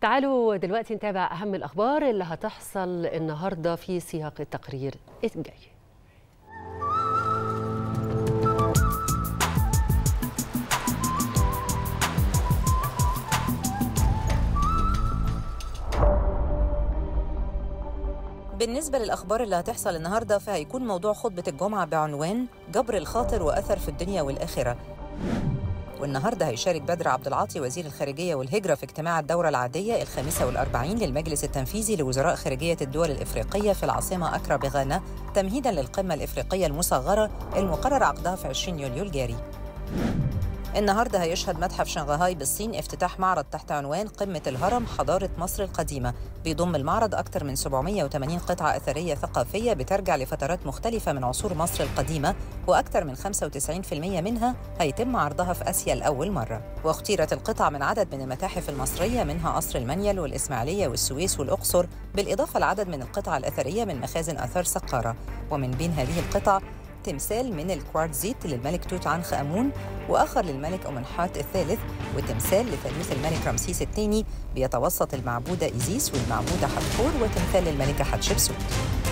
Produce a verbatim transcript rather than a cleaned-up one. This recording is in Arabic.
تعالوا دلوقتي نتابع أهم الأخبار اللي هتحصل النهاردة في سياق التقرير الجاي. بالنسبة للأخبار اللي هتحصل النهاردة فهيكون موضوع خطبة الجمعة بعنوان جبر الخاطر وأثر في الدنيا والآخرة. والنهارده هيشارك بدر عبد العاطي وزير الخارجيه والهجره في اجتماع الدوره العاديه الخامسه والأربعين للمجلس التنفيذي لوزراء خارجيه الدول الافريقيه في العاصمه أكرا بغانا، تمهيدا للقمه الافريقيه المصغره المقرر عقدها في عشرين يوليو الجاري. النهارده هيشهد متحف شنغهاي بالصين افتتاح معرض تحت عنوان قمه الهرم حضاره مصر القديمه، بيضم المعرض اكثر من سبعمائة وثمانين قطعه اثريه ثقافيه بترجع لفترات مختلفه من عصور مصر القديمه، واكثر من خمسة وتسعين بالمئة منها هيتم عرضها في اسيا لاول مره. واختيرت القطع من عدد من المتاحف المصريه منها قصر المنيل والاسماعيليه والسويس والاقصر، بالاضافه لعدد من القطع الاثريه من مخازن اثار سقارة، ومن بين هذه القطع تمثال من الكوارتزيت للملك توت عنخ آمون، وآخر للملك أمنحتب الثالث، وتمثال لتلميذ الملك رمسيس الثاني بيتوسط المعبودة إيزيس والمعبودة حتحور، وتمثال للملكة حتشبسوت.